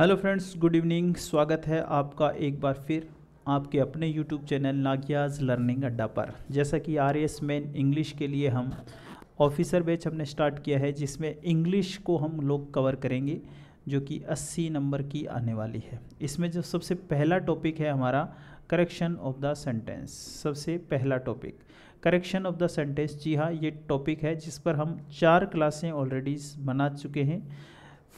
Hello friends, good evening. स्वागत है आपका एक बार फिर आपके अपने यूट्यूब चैनल नागियाज़ लर्निंग अड्डा पर। जैसा कि आरएएस मेन इंग्लिश के लिए हम ऑफिसर बैच हमने स्टार्ट किया है, जिसमें इंग्लिश को हम लोग कवर करेंगे, जो कि 80 नंबर की आने वाली है। इसमें जो सबसे पहला टॉपिक है हमारा करेक्शन ऑफ द सेंटेंस। सबसे पहला topic correction of the sentence. जी हाँ, ये टॉपिक है जिस पर हम 4 क्लासें ऑलरेडी बना चुके हैं,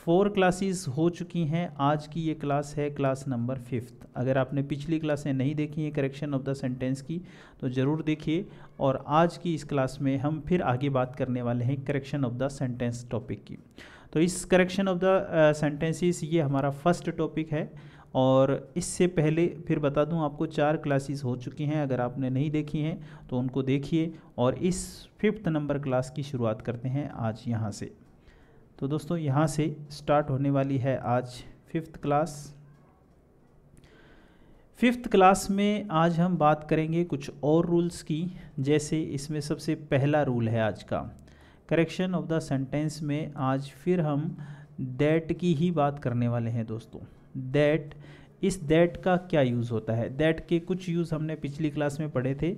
4 क्लासेस हो चुकी हैं। आज की ये क्लास है क्लास नंबर 5। अगर आपने पिछली क्लासें नहीं देखी हैं करेक्शन ऑफ द सेंटेंस की तो ज़रूर देखिए। और आज की इस क्लास में हम फिर आगे बात करने वाले हैं correction of the sentence topic की। तो इस करेक्शन ऑफ द सेंटेंसेस ये हमारा फर्स्ट टॉपिक है। और इससे पहले फिर बता दूं आपको 4 क्लासेस हो चुकी हैं, अगर आपने नहीं देखी हैं तो उनको देखिए। और इस 5th नंबर क्लास की शुरुआत करते हैं आज यहाँ से। तो दोस्तों यहाँ से स्टार्ट होने वाली है आज 5th क्लास। 5th क्लास में आज हम बात करेंगे कुछ और रूल्स की। जैसे इसमें सबसे पहला रूल है आज का करेक्शन ऑफ द सेंटेंस में, आज फिर हम दैट की ही बात करने वाले हैं दोस्तों। दैट, इस दैट का क्या यूज़ होता है, दैट के कुछ यूज़ हमने पिछली क्लास में पढ़े थे।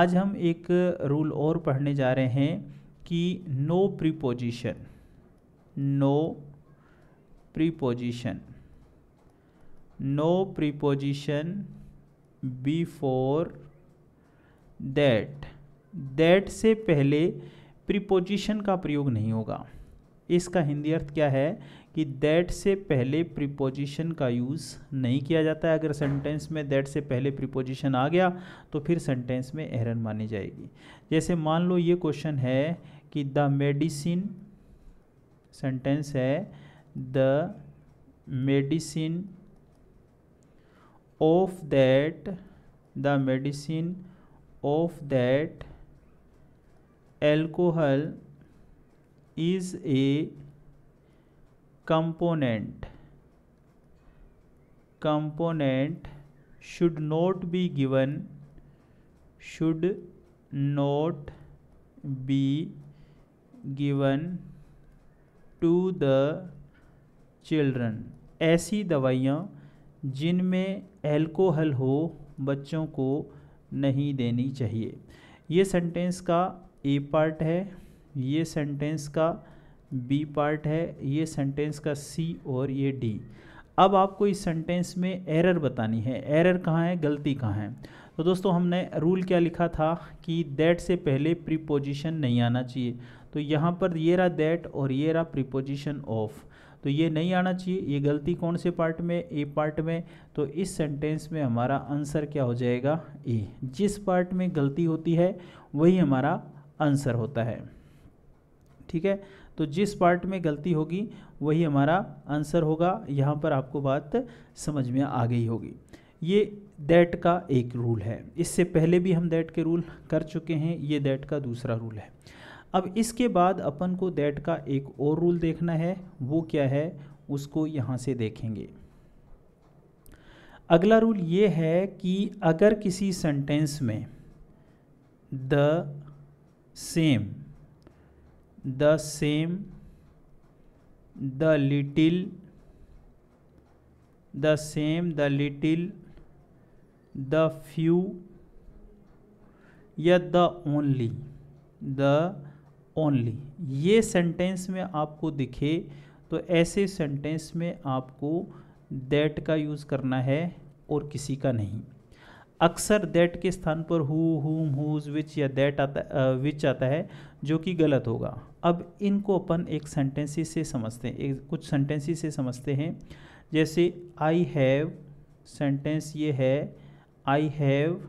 आज हम एक रूल और पढ़ने जा रहे हैं कि no preposition. No preposition, no preposition before that. That से पहले प्रीपोजिशन का प्रयोग नहीं होगा। इसका हिंदी अर्थ क्या है कि दैट से पहले प्रीपोजिशन का यूज़ नहीं किया जाता है। अगर सेंटेंस में दैट से पहले प्रीपोजिशन आ गया तो फिर सेंटेंस में एरर मानी जाएगी। जैसे मान लो ये क्वेश्चन है कि द मेडिसिन, सेंटेंस है the medicine of that, the medicine of that alcohol is a component, component should not be given, should not be given to the children. ऐसी दवाइयाँ जिनमें एल्कोहल हो बच्चों को नहीं देनी चाहिए। ये सेंटेंस का ए पार्ट है, ये सेंटेंस का बी पार्ट है, ये सेंटेंस का सी और ये डी। अब आपको इस सेंटेंस में एरर बतानी है, एरर कहाँ है, गलती कहाँ है। तो दोस्तों हमने रूल क्या लिखा था कि दैट से पहले प्रीपोजिशन नहीं आना चाहिए। तो यहाँ पर ये रहा दैट और ये रहा प्रीपोजिशन ऑफ, तो ये नहीं आना चाहिए। ये गलती कौन से पार्ट में, ए पार्ट में। तो इस सेंटेंस में हमारा आंसर क्या हो जाएगा, ए। जिस पार्ट में गलती होती है वही हमारा आंसर होता है, ठीक है। तो जिस पार्ट में गलती होगी वही हमारा आंसर होगा। यहाँ पर आपको बात समझ में आ गई होगी। ये दैट का एक रूल है। इससे पहले भी हम दैट के रूल कर चुके हैं, ये दैट का दूसरा रूल है। अब इसके बाद अपन को दैट का एक और रूल देखना है, वो क्या है उसको यहाँ से देखेंगे। अगला रूल ये है कि अगर किसी सेंटेंस में the same, the same, the little, the same, the little, the few या द ओनली, द ओनली ये सेंटेंस में आपको दिखे तो ऐसे सेंटेंस में आपको दैट का यूज़ करना है और किसी का नहीं। अक्सर दैट के स्थान पर हु, हुम, हुज, विच या दैट आता, विच आता है, जो कि गलत होगा। अब इनको अपन एक सेंटेंसी से समझते हैं, कुछ सेंटेंसी से समझते हैं। जैसे आई हैव, सेंटेंस ये है I have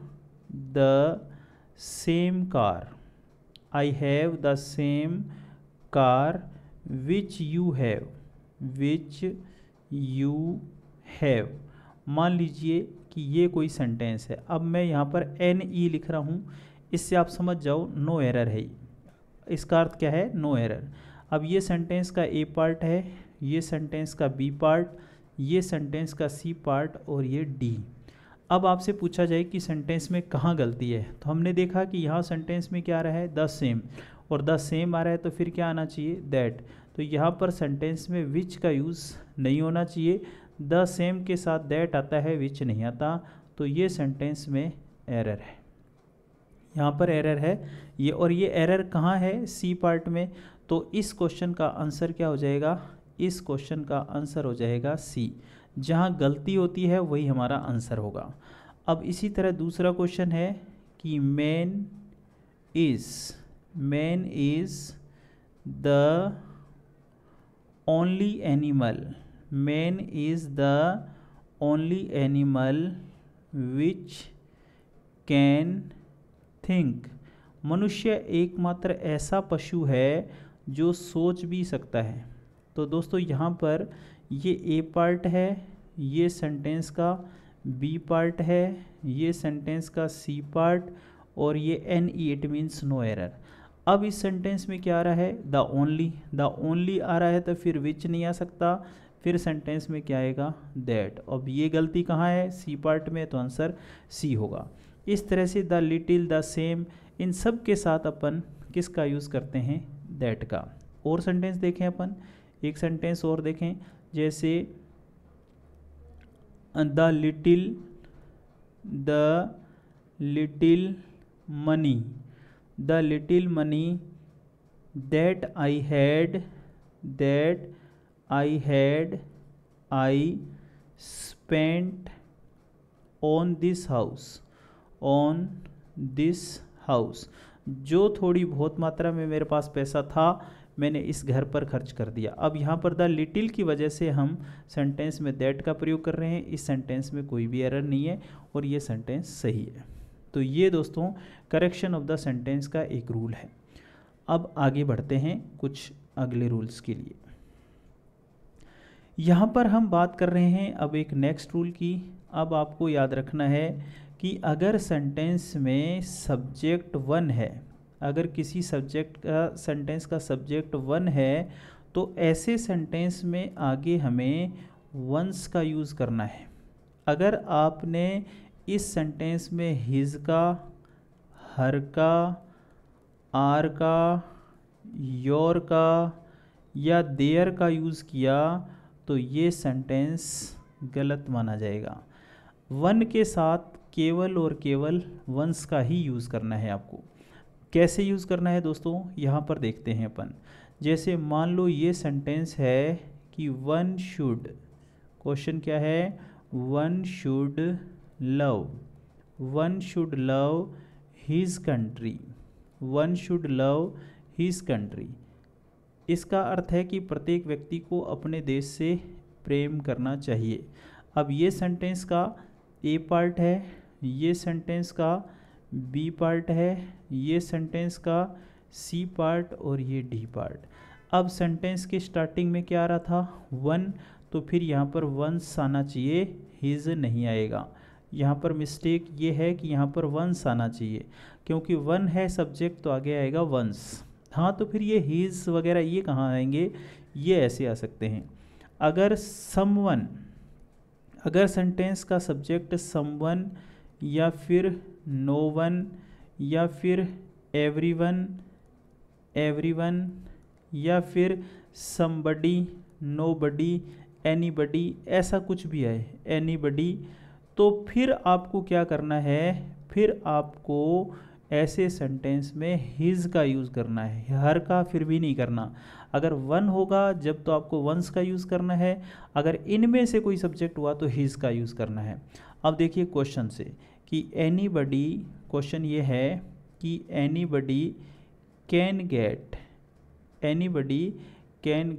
the same car, I have the same car which you have, which you have. मान लीजिए कि ये कोई सेंटेंस है। अब मैं यहाँ पर एन ई लिख रहा हूँ, इससे आप समझ जाओ नो एरर है। इसका अर्थ क्या है, नो एरर। अब ये सेंटेंस का ए पार्ट है, ये सेंटेंस का बी पार्ट, ये सेंटेंस का सी पार्ट और ये डी। अब आपसे पूछा जाए कि सेंटेंस में कहाँ गलती है, तो हमने देखा कि यहाँ सेंटेंस में क्या आ रहा है, द सेम, और द सेम आ रहा है तो फिर क्या आना चाहिए, दैट। तो यहाँ पर सेंटेंस में विच का यूज़ नहीं होना चाहिए। द सेम के साथ दैट आता है, विच नहीं आता, तो ये सेंटेंस में एरर है, यहाँ पर एरर है ये। और ये एरर कहाँ है? सी पार्ट में। तो इस क्वेश्चन का आंसर क्या हो जाएगा? इस क्वेश्चन का आंसर हो जाएगा सी। जहाँ गलती होती है वही हमारा आंसर होगा। अब इसी तरह दूसरा क्वेश्चन है कि man is the only animal, man is the only animal which can think. मनुष्य एकमात्र ऐसा पशु है जो सोच भी सकता है। तो दोस्तों यहाँ पर ये ए पार्ट है, ये सेंटेंस का बी पार्ट है, ये सेंटेंस का सी पार्ट, और ये N E, it means no error. अब इस सेंटेंस में क्या आ रहा है? द ओनली आ रहा है, तो फिर विच नहीं आ सकता, फिर सेंटेंस में क्या आएगा? दैट। अब ये गलती कहाँ है? सी पार्ट में, तो आंसर सी होगा। इस तरह से द लिटिल, द सेम, इन सब के साथ अपन किसका यूज़ करते हैं? दैट का। और सेंटेंस देखें अपन, एक सेंटेंस और देखें, जैसे the little money, the little money that I had I spent on this house. जो थोड़ी बहुत मात्रा में मेरे पास पैसा था मैंने इस घर पर खर्च कर दिया। अब यहाँ पर द लिटिल की वजह से हम सेंटेंस में दैट का प्रयोग कर रहे हैं। इस सेंटेंस में कोई भी एरर नहीं है और ये सेंटेंस सही है। तो ये दोस्तों करेक्शन ऑफ द सेंटेंस का एक रूल है। अब आगे बढ़ते हैं कुछ अगले रूल्स के लिए। यहाँ पर हम बात कर रहे हैं अब एक नेक्स्ट रूल की। अब आपको याद रखना है कि अगर सेंटेंस में सब्जेक्ट वन है, अगर किसी सब्जेक्ट का सेंटेंस का सब्जेक्ट वन है, तो ऐसे सेंटेंस में आगे हमें वंस का यूज़ करना है। अगर आपने इस सेंटेंस में हिज का, हर का, आर का, योर का या देयर का यूज़ किया तो ये सेंटेंस गलत माना जाएगा। वन के साथ केवल और केवल वंस का ही यूज़ करना है आपको। कैसे यूज़ करना है दोस्तों, यहाँ पर देखते हैं अपन। जैसे मान लो ये सेंटेंस है कि वन शुड, क्वेश्चन क्या है? One should love his country, one should love his country. इसका अर्थ है कि प्रत्येक व्यक्ति को अपने देश से प्रेम करना चाहिए। अब ये सेंटेंस का ए पार्ट है, ये सेंटेंस का बी पार्ट है, ये सेंटेंस का सी पार्ट और ये डी पार्ट। अब सेंटेंस के स्टार्टिंग में क्या आ रहा था? वन, तो फिर यहाँ पर वंस आना चाहिए, हिज नहीं आएगा। यहाँ पर मिस्टेक ये है कि यहाँ पर वंस आना चाहिए, क्योंकि वन है सब्जेक्ट तो आगे आएगा वंस। हाँ, तो फिर ये हिज वगैरह ये कहाँ आएंगे? ये ऐसे आ सकते हैं। अगर समवन, अगर सेंटेंस का सब्जेक्ट समवन या फिर नो वन या फिर एवरीवन या फिर समबडी, नोबडी, एनीबडी, ऐसा कुछ भी है, एनीबडी, तो फिर आपको क्या करना है? फिर आपको ऐसे सेंटेंस में हिज का यूज़ करना है, हर का फिर भी नहीं करना। अगर वन होगा जब तो आपको वंस का यूज़ करना है, अगर इनमें से कोई सब्जेक्ट हुआ तो हिज का यूज़ करना है। अब देखिए क्वेश्चन से कि एनीबडी, क्वेश्चन ये है कि anybody can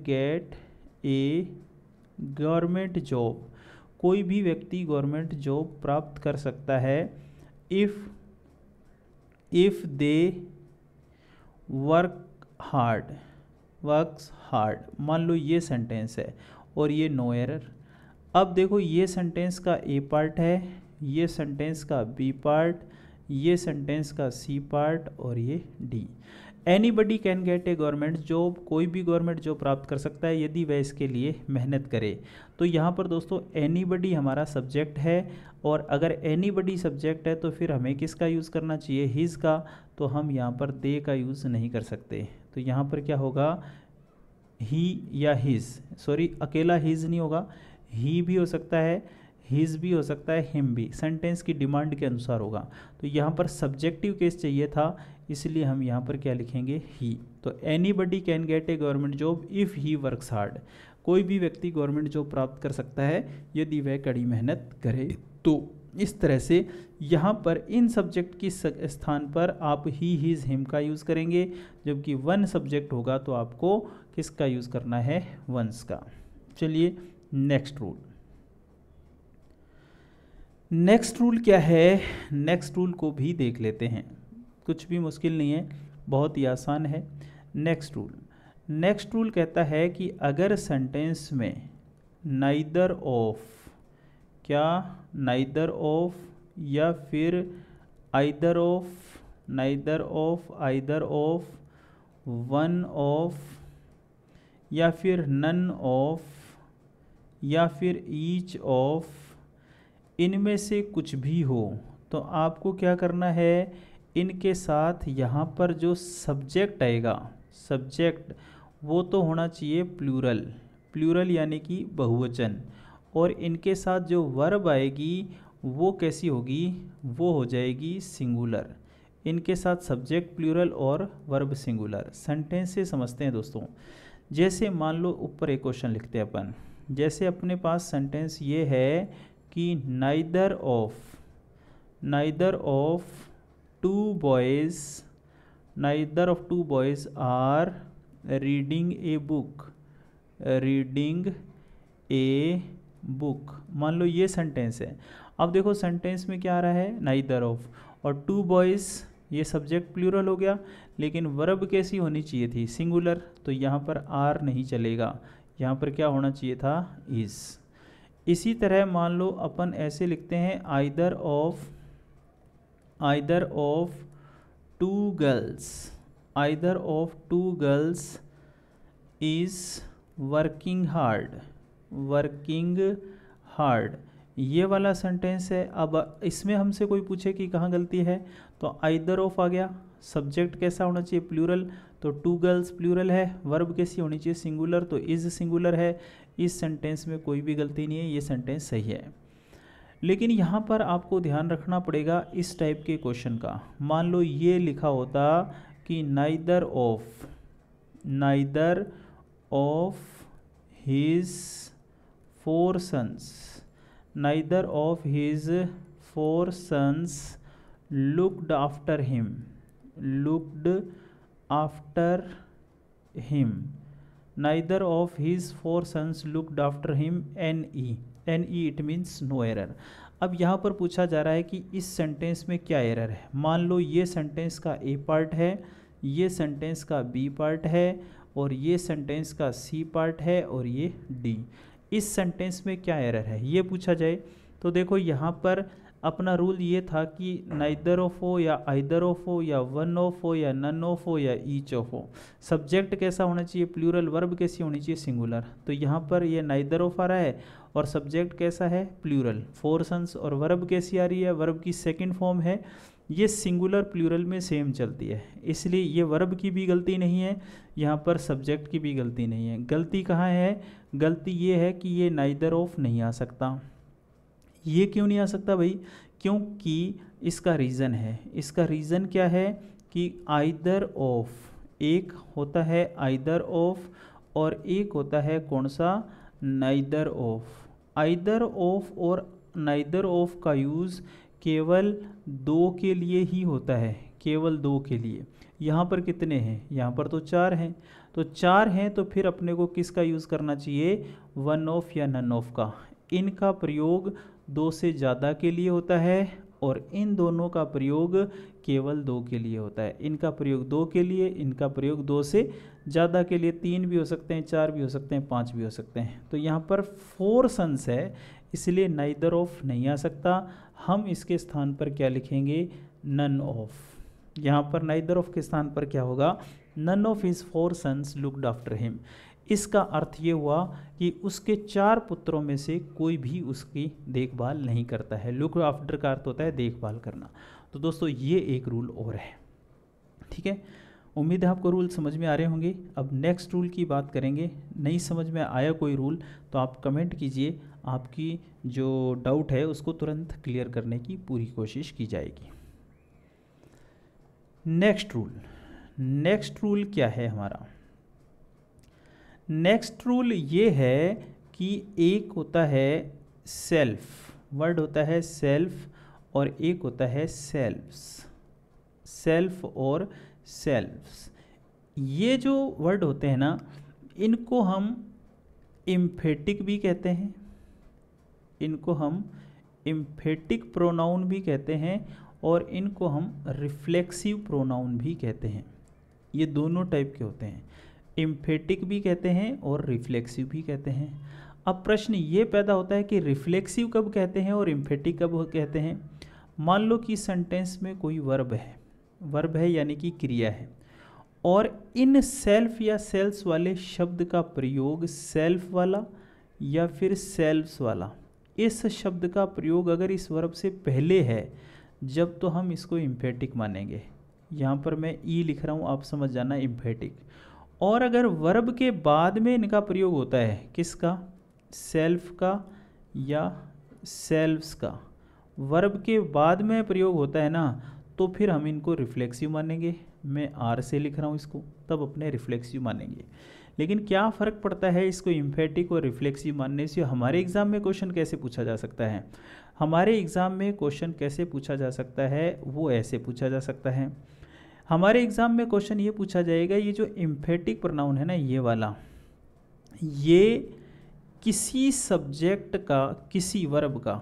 get a government job, कोई भी व्यक्ति गवर्नमेंट जॉब प्राप्त कर सकता है इफ़ दे वर्क्स हार्ड। मान लो ये सेंटेंस है और ये नो एरर। अब देखो ये सेंटेंस का ए पार्ट है, ये सेंटेंस का बी पार्ट, ये सेंटेंस का सी पार्ट और ये D. Anybody can get a government job, कोई भी गवर्नमेंट जॉब प्राप्त कर सकता है यदि वह इसके लिए मेहनत करे। तो यहाँ पर दोस्तों एनीबडी हमारा सब्जेक्ट है, और अगर एनीबडी सब्जेक्ट है तो फिर हमें किसका यूज़ करना चाहिए? हिज का। तो हम यहाँ पर दे का यूज़ नहीं कर सकते। तो यहाँ पर क्या होगा? ही या हिज, सॉरी, अकेला हिज नहीं होगा, ही भी हो सकता है, हिज भी हो सकता है, हिम भी, सेंटेंस की डिमांड के अनुसार होगा। तो यहाँ पर सब्जेक्टिव केस चाहिए था, इसलिए हम यहाँ पर क्या लिखेंगे, ही। तो anybody can get a government job if he works hard, कोई भी व्यक्ति गवर्नमेंट जॉब प्राप्त कर सकता है यदि वह कड़ी मेहनत करे। तो इस तरह से यहाँ पर इन सब्जेक्ट की स्थान पर आप ही, हिज, हिम का यूज़ करेंगे, जबकि वन सब्जेक्ट होगा तो आपको किसका यूज़ करना है, वंस का। चलिए नेक्स्ट रूल, नेक्स्ट रूल क्या है, नेक्स्ट रूल को भी देख लेते हैं। कुछ भी मुश्किल नहीं है, बहुत ही आसान है। नेक्स्ट रूल, नेक्स्ट रूल कहता है कि अगर सेंटेंस में नाइदर ऑफ, क्या नाइदर ऑफ या फिर either of, neither of, either of, one of या फिर नन ऑफ या फिर ईच ऑफ, इनमें से कुछ भी हो, तो आपको क्या करना है, इनके साथ यहाँ पर जो सब्जेक्ट आएगा, सब्जेक्ट वो तो होना चाहिए प्लूरल, प्लूरल यानी कि बहुवचन, और इनके साथ जो वर्ब आएगी वो कैसी होगी, वो हो जाएगी सिंगुलर। इनके साथ सब्जेक्ट प्लूरल और वर्ब सिंगुलर। सेंटेंस से समझते हैं दोस्तों। जैसे मान लो ऊपर एक क्वेश्चन लिखते हैं अपन, जैसे अपने पास सेंटेंस ये है कि neither of, neither of two boys, neither of two boys are reading a book, reading a book. मान लो ये सेंटेंस है। अब देखो सेंटेंस में क्या आ रहा है, नाइदर ऑफ, और टू बॉयज़ ये सब्जेक्ट प्लूरल हो गया, लेकिन वर्ब कैसी होनी चाहिए थी, सिंगुलर। तो यहाँ पर आर नहीं चलेगा, यहाँ पर क्या होना चाहिए था, इज़। इसी तरह मान लो अपन ऐसे लिखते हैं, either of, either of two girls, either of two girls is working hard, working hard, ये वाला सेंटेंस है। अब इसमें हमसे कोई पूछे कि कहाँ गलती है, तो आइदर ऑफ आ गया, सब्जेक्ट कैसा होना चाहिए, प्लूरल, तो टू गर्ल्स प्लूरल है, वर्ब कैसी होनी चाहिए, सिंगुलर, तो इज़ सिंगुलर है। इस सेंटेंस में कोई भी गलती नहीं है, ये सेंटेंस सही है। लेकिन यहाँ पर आपको ध्यान रखना पड़ेगा इस टाइप के क्वेश्चन का। मान लो ये लिखा होता कि neither of, neither of his four sons, neither of his four sons looked after him, looked after him, Neither of his four sons looked after him, NE, NE it means no error। अब यहाँ पर पूछा जा रहा है कि इस sentence में क्या एरर है। मान लो ये सेंटेंस का ए पार्ट है, ये सेंटेंस का बी पार्ट है, और ये सेंटेंस का सी पार्ट है, और ये डी। इस सेंटेंस में क्या एरर है ये पूछा जाए, तो देखो यहाँ पर अपना रूल ये था कि नाइदर ऑफ हो या आइदर ऑफ हो या वन ऑफ हो या नन ऑफ हो या ईच ऑफ हो, सब्जेक्ट कैसा होना चाहिए, प्लूरल, वर्ब कैसी होनी चाहिए, सिंगुलर। तो यहाँ पर ये नाइदर ऑफ आ रहा है और सब्जेक्ट कैसा है, प्लूरल, फोर सन्स, और वर्ब कैसी आ रही है, वर्ब की सेकंड फॉर्म है। ये सिंगुलर प्लूरल में सेम चलती है, इसलिए ये वर्ब की भी गलती नहीं है, यहाँ पर सब्जेक्ट की भी गलती नहीं है। गलती कहाँ है, गलती ये है कि ये नाइदर ऑफ नहीं आ सकता। ये क्यों नहीं आ सकता भाई, क्योंकि इसका रीज़न है। इसका रीज़न क्या है कि आइदर ऑफ, एक होता है आइदर ऑफ और एक होता है कौन सा, नाइदर ऑफ। आइदर ऑफ और नाइदर ऑफ का यूज़ केवल दो के लिए ही होता है, केवल दो के लिए। यहाँ पर कितने हैं, यहाँ पर तो चार हैं, तो चार हैं तो फिर अपने को किसका यूज़ करना चाहिए, वन ऑफ या नन ऑफ का। इनका प्रयोग दो से ज़्यादा के लिए होता है और इन दोनों का प्रयोग केवल दो के लिए होता है। इनका प्रयोग दो के लिए, इनका प्रयोग दो से ज़्यादा के लिए, तीन भी हो सकते हैं, चार भी हो सकते हैं, पाँच भी हो सकते हैं। तो यहाँ पर फोर सन्स है, इसलिए नाइदर ऑफ नहीं आ सकता। हम इसके स्थान पर क्या लिखेंगे, नन ऑफ। यहाँ पर नाइदर ऑफ के स्थान पर क्या होगा, none of his four sons looked after him. इसका अर्थ ये हुआ कि उसके चार पुत्रों में से कोई भी उसकी देखभाल नहीं करता है। लुक आफ्टर का अर्थ होता है देखभाल करना। तो दोस्तों ये एक रूल और है, ठीक है। उम्मीद है आपको रूल समझ में आ रहे होंगे। अब नेक्स्ट रूल की बात करेंगे। नहीं समझ में आया कोई रूल तो आप कमेंट कीजिए, आपकी जो डाउट है उसको तुरंत क्लियर करने की पूरी कोशिश की जाएगी। नेक्स्ट रूल क्या है हमारा? नेक्स्ट रूल ये है कि एक होता है सेल्फ, वर्ड होता है सेल्फ, और एक होता है सेल्फ्स, सेल्फ और सेल्फ्स। ये जो वर्ड होते हैं ना, इनको हम इम्फेटिक भी कहते हैं, इनको हम इम्फेटिक प्रोनाउन भी कहते हैं, और इनको हम रिफ्लेक्सिव प्रोनाउन भी कहते हैं। ये दोनों टाइप के होते हैं, इम्फेटिक भी कहते हैं और रिफ्लेक्सिव भी कहते हैं। अब प्रश्न ये पैदा होता है कि रिफ्लेक्सिव कब कहते हैं और इम्फेटिक कब कहते हैं? मान लो कि सेंटेंस में कोई वर्ब है, वर्ब है यानी कि क्रिया है, और इन सेल्फ या सेल्स वाले शब्द का प्रयोग, सेल्फ वाला या फिर सेल्फ्स वाला, इस शब्द का प्रयोग अगर इस वर्ब से पहले है, जब तो हम इसको इम्फेटिक मानेंगे। यहाँ पर मैं ई लिख रहा हूँ, आप समझ जाना इम्फेटिक। और अगर वर्ब के बाद में इनका प्रयोग होता है, किसका? सेल्फ का या सेल्फ्स का, वर्ब के बाद में प्रयोग होता है ना, तो फिर हम इनको रिफ्लेक्सिव मानेंगे। मैं आर से लिख रहा हूँ इसको, तब अपने रिफ्लेक्सिव मानेंगे। लेकिन क्या फ़र्क पड़ता है इसको इम्फेटिक और रिफ्लेक्सिव मानने से? हमारे एग्ज़ाम में क्वेश्चन कैसे पूछा जा सकता है? हमारे एग्ज़ाम में क्वेश्चन कैसे पूछा जा सकता है? वो ऐसे पूछा जा सकता है। हमारे एग्ज़ाम में क्वेश्चन ये पूछा जाएगा, ये जो इम्फेटिक प्रोनाउन है ना, ये वाला, ये किसी सब्जेक्ट का, किसी वर्ब का,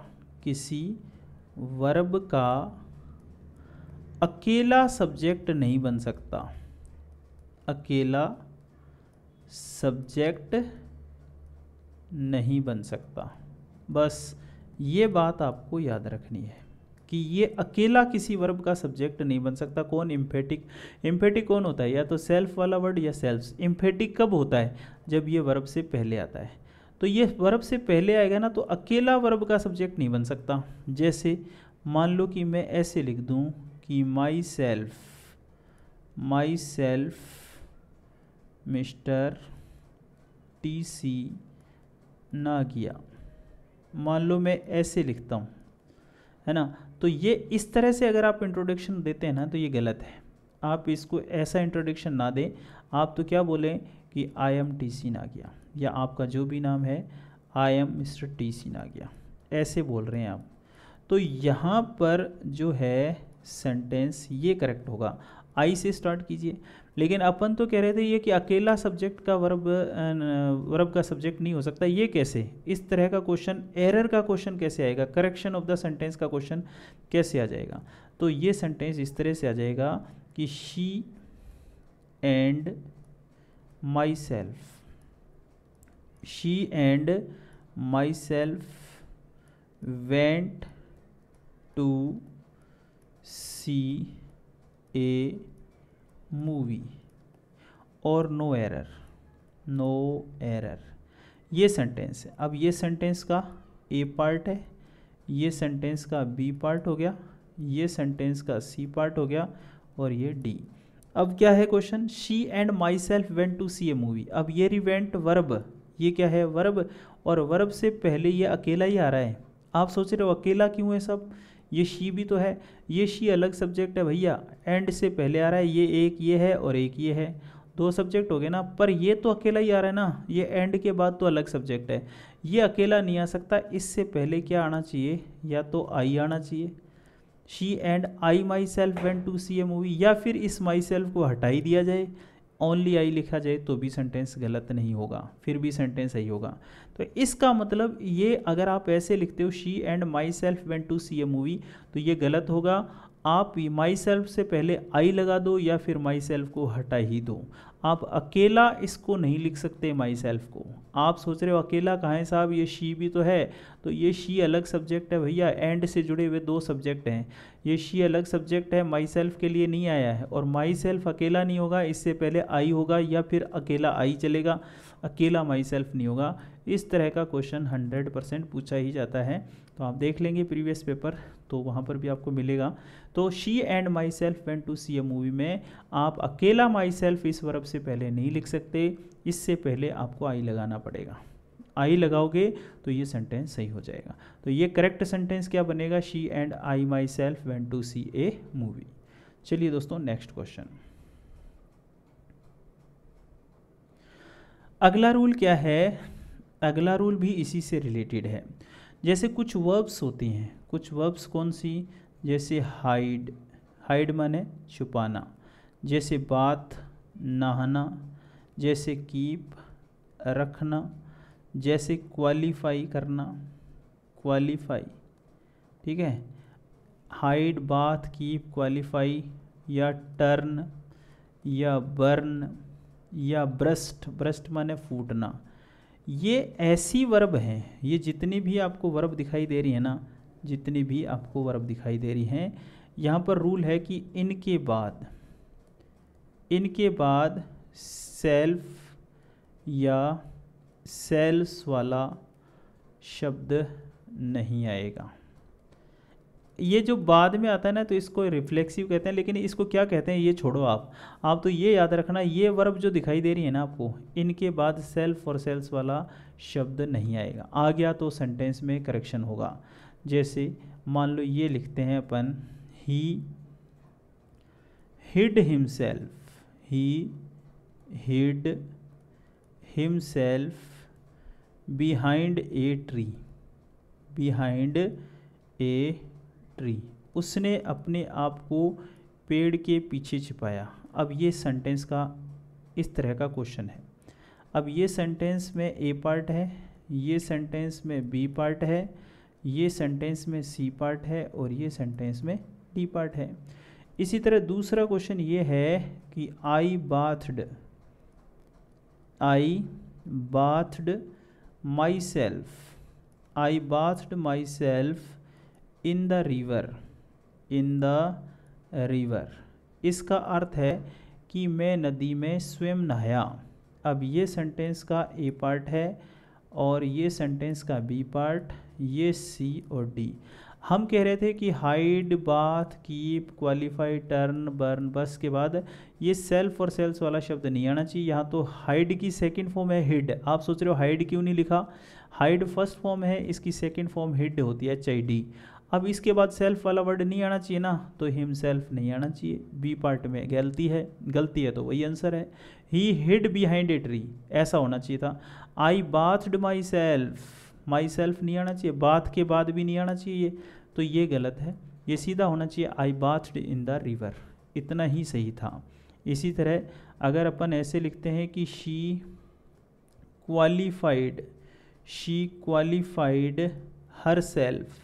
किसी वर्ब का अकेला सब्जेक्ट नहीं बन सकता, अकेला सब्जेक्ट नहीं बन सकता। बस ये बात आपको याद रखनी है कि ये अकेला किसी वर्ब का सब्जेक्ट नहीं बन सकता। कौन? इम्फेटिक। इम्फेटिक कौन होता है? या तो सेल्फ वाला वर्ड या सेल्फ्स। इम्फेटिक कब होता है? जब ये वर्ब से पहले आता है। तो ये वर्ब से पहले आएगा ना, तो अकेला वर्ब का सब्जेक्ट नहीं बन सकता। जैसे मान लो कि मैं ऐसे लिख दूं कि myself, myself mister TC Nagia, मान लो मैं ऐसे लिखता हूँ, है ना। तो ये इस तरह से अगर आप इंट्रोडक्शन देते हैं ना, तो ये गलत है। आप इसको ऐसा इंट्रोडक्शन ना दें। आप तो क्या बोलें कि आई एम TC नागिया, या आपका जो भी नाम है, I am mister TC Nagia, ऐसे बोल रहे हैं आप। तो यहाँ पर जो है सेंटेंस ये करेक्ट होगा, आई से स्टार्ट कीजिए। लेकिन अपन तो कह रहे थे ये कि अकेला सब्जेक्ट का वर्ब का सब्जेक्ट नहीं हो सकता। ये कैसे? इस तरह का क्वेश्चन, एरर का क्वेश्चन कैसे आएगा? करेक्शन ऑफ द सेंटेंस का क्वेश्चन कैसे आ जाएगा? तो ये सेंटेंस इस तरह से आ जाएगा कि she and myself, she and myself went to see a movie, और नो एरर, नो एरर। ये सेंटेंस है। अब ये सेंटेंस का ए पार्ट है, ये सेंटेंस का बी पार्ट हो गया, ये सेंटेंस का सी पार्ट हो गया, और ये डी। अब क्या है question? She and myself went to see a movie. अब ये रिवेंट वर्ब, ये क्या है? वर्ब, और वर्ब से पहले ये अकेला ही आ रहा है। आप सोच रहे हो अकेला क्यों है सब? ये शी भी तो है, ये शी अलग सब्जेक्ट है भैया, एंड से पहले आ रहा है। ये एक ये है और एक ये है, दो सब्जेक्ट हो गए ना। पर ये तो अकेला ही आ रहा है ना, ये एंड के बाद तो अलग सब्जेक्ट है, ये अकेला नहीं आ सकता। इससे पहले क्या आना चाहिए? या तो आई आना चाहिए, she and I myself went to see a movie, या फिर इस माई सेल्फ को हटा ही दिया जाए, ओनली आई लिखा जाए, तो भी सेंटेंस गलत नहीं होगा, फिर भी सेंटेंस सही होगा। तो इसका मतलब ये, अगर आप ऐसे लिखते हो she and myself went to see a movie, तो ये गलत होगा। आप माई सेल्फ से पहले आई लगा दो, या फिर माई सेल्फ को हटा ही दो। आप अकेला इसको नहीं लिख सकते, माई सेल्फ को। आप सोच रहे हो अकेला कहाँ है साहब, ये शी भी तो है, तो ये शी अलग सब्जेक्ट है भैया, एंड से जुड़े हुए दो सब्जेक्ट हैं। ये शी अलग सब्जेक्ट है, माई सेल्फ के लिए नहीं आया है, और माई सेल्फ अकेला नहीं होगा, इससे पहले आई होगा, या फिर अकेला आई चलेगा, अकेला माई सेल्फ नहीं होगा। इस तरह का क्वेश्चन 100% पूछा ही जाता है। तो आप देख लेंगे प्रीवियस पेपर, तो वहाँ पर भी आपको मिलेगा। तो she and myself went to see a movie में आप अकेला माई सेल्फ इस वर्ब से पहले नहीं लिख सकते, इससे पहले आपको आई लगाना पड़ेगा। आई लगाओगे तो ये सेंटेंस सही हो जाएगा। तो ये करेक्ट सेंटेंस क्या बनेगा, she and I myself went to see a movie. चलिए दोस्तों नेक्स्ट क्वेश्चन। अगला रूल क्या है, अगला रूल भी इसी से रिलेटेड है। जैसे कुछ वर्ब्स होती हैं, कुछ वर्ब्स कौन सी, जैसे हाइड, हाइड माने छुपाना, जैसे बात नहाना, जैसे कीप रखना, जैसे क्वालिफाई करना, क्वालिफाई, ठीक है, हाइड बाथ कीप क्वालिफाई, या टर्न या बर्न या ब्रस्ट, ब्रस्ट माने फूटना। ये ऐसी वर्ब हैं, ये जितनी भी आपको वर्ब दिखाई दे रही है ना, जितनी भी आपको वर्ब दिखाई दे रही हैं, यहाँ पर रूल है कि इनके बाद, इनके बाद सेल्फ या सेल्स वाला शब्द नहीं आएगा। ये जो बाद में आता है ना, तो इसको रिफ्लेक्सिव कहते हैं, लेकिन इसको क्या कहते हैं ये छोड़ो, आप तो ये याद रखना, ये वर्ब जो दिखाई दे रही है ना आपको, इनके बाद सेल्फ और सेल्स वाला शब्द नहीं आएगा। आ गया तो सेंटेंस में करेक्शन होगा। जैसे मान लो ये लिखते हैं अपन, he hid himself, he hid himself behind a tree, behind a tree, उसने अपने आप को पेड़ के पीछे छिपाया। अब ये सेंटेंस का इस तरह का क्वेश्चन है। अब ये सेंटेंस में ए पार्ट है, ये सेंटेंस में बी पार्ट है, ये सेंटेंस में सी पार्ट है, और ये सेंटेंस में डी पार्ट है। इसी तरह दूसरा क्वेश्चन ये है कि I bathed, I bathed myself, I bathed myself in the river, in the river, इसका अर्थ है कि मैं नदी में स्वयं नहाया। अब ये सेंटेंस का ए पार्ट है और ये सेंटेंस का बी पार्ट, ये सी और डी। हम कह रहे थे कि hide bathe keep qualify turn burn बस के बाद ये सेल्फ और सेल्स वाला शब्द नहीं आना चाहिए। यहाँ तो हाइड की सेकंड फॉर्म है हिड। आप सोच रहे हो हाइड क्यों नहीं लिखा, हाइड फर्स्ट फॉर्म है, इसकी सेकंड फॉर्म हिड होती है, HID। अब इसके बाद सेल्फ वाला वर्ड नहीं आना चाहिए ना, तो हिम सेल्फ नहीं आना चाहिए। बी पार्ट में गलती है, गलती है तो वही आंसर है, he hid behind a tree, ऐसा होना चाहिए था। I bathed myself, myself नहीं आना चाहिए, बाथ के बाद भी नहीं आना चाहिए, तो ये गलत है। ये सीधा होना चाहिए I bathed in the river, इतना ही सही था। इसी तरह अगर अपन ऐसे लिखते हैं कि she qualified, she qualified herself,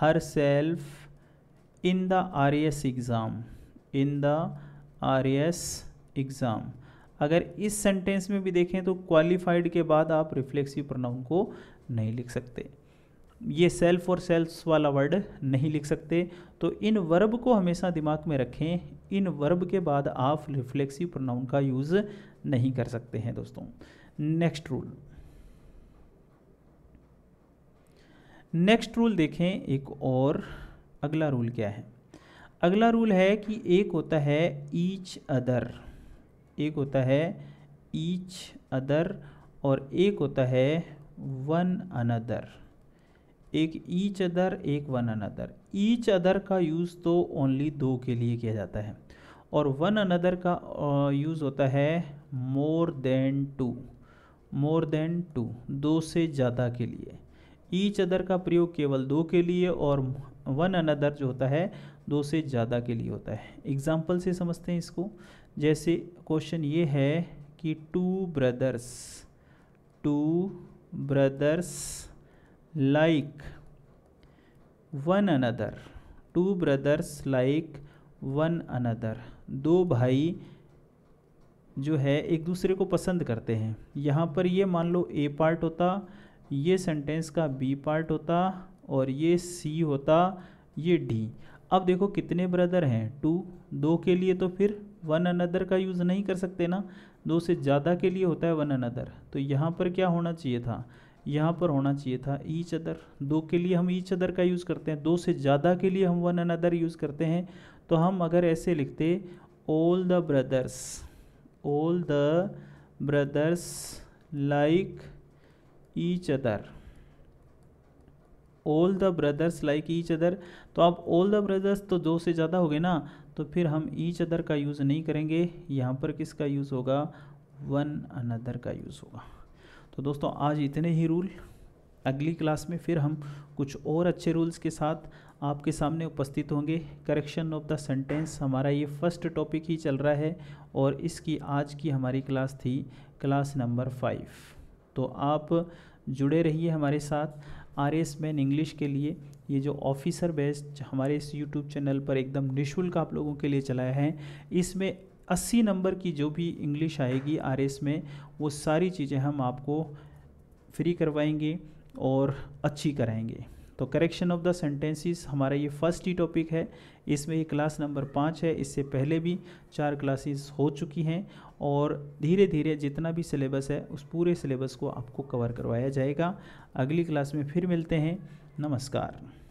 herself in the RAS exam, in the RAS exam. अगर इस सेंटेंस में भी देखें तो क्वालिफाइड के बाद आप रिफ्लेक्सिव प्रोनाउन को नहीं लिख सकते, ये सेल्फ और सेल्स वाला वर्ड नहीं लिख सकते। तो इन वर्ब को हमेशा दिमाग में रखें, इन वर्ब के बाद आप रिफ्लेक्सिव प्रोनाउन का यूज़ नहीं कर सकते हैं दोस्तों। नेक्स्ट रूल, नेक्स्ट रूल देखें एक और। अगला रूल क्या है, अगला रूल है कि एक होता है ईच अदर, एक होता है ईच अदर, और एक होता है वन अनदर, एक ईच अदर एक वन अनदर। ईच अदर का यूज़ तो ओनली दो के लिए किया जाता है, और वन अनदर का यूज़ होता है more than two, more than two, दो से ज़्यादा के लिए। ईच अदर का प्रयोग केवल दो के लिए, और वन अनदर जो होता है दो से ज़्यादा के लिए होता है। एग्जाम्पल से समझते हैं इसको। जैसे क्वेश्चन ये है कि two brothers like one another, two brothers like one another, दो भाई जो है एक दूसरे को पसंद करते हैं। यहाँ पर ये मान लो ए पार्ट होता, ये सेंटेंस का बी पार्ट होता, और ये सी होता, ये डी। अब देखो कितने ब्रदर हैं, टू, दो के लिए, तो फिर वन अनदर का यूज़ नहीं कर सकते ना, दो से ज़्यादा के लिए होता है वन अनदर। तो यहाँ पर क्या होना चाहिए था, यहाँ पर होना चाहिए था ईच अदर। दो के लिए हम ईच अदर का यूज़ करते हैं, दो से ज़्यादा के लिए हम वन अनदर यूज़ करते हैं। तो हम अगर ऐसे लिखते all the brothers, all the brothers like each other, all the brothers like each other। तो आप all the brothers तो दो से ज़्यादा हो गए ना, तो फिर हम each other का यूज़ नहीं करेंगे, यहाँ पर किसका यूज़ होगा, one another का यूज़ होगा। तो दोस्तों आज इतने ही रूल, अगली क्लास में फिर हम कुछ और अच्छे रूल्स के साथ आपके सामने उपस्थित होंगे। करेक्शन ऑफ द सेंटेंस हमारा ये फर्स्ट टॉपिक ही चल रहा है और इसकी आज की हमारी क्लास थी क्लास नंबर 5। तो आप जुड़े रहिए हमारे साथ RAS मैन इंग्लिश के लिए। ये जो ऑफिसर बेस्ड हमारे इस YouTube चैनल पर एकदम निःशुल्क आप लोगों के लिए चलाया है, इसमें 80 नंबर की जो भी इंग्लिश आएगी RAS में, वो सारी चीज़ें हम आपको फ्री करवाएंगे और अच्छी कराएंगे। तो करेक्शन ऑफ द सेंटेंसेस हमारा ये फर्स्ट ही टॉपिक है, इसमें ये क्लास नंबर 5 है। इससे पहले भी 4 क्लासेस हो चुकी हैं और धीरे धीरे जितना भी सिलेबस है उस पूरे सिलेबस को आपको कवर करवाया जाएगा। अगली क्लास में फिर मिलते हैं। नमस्कार।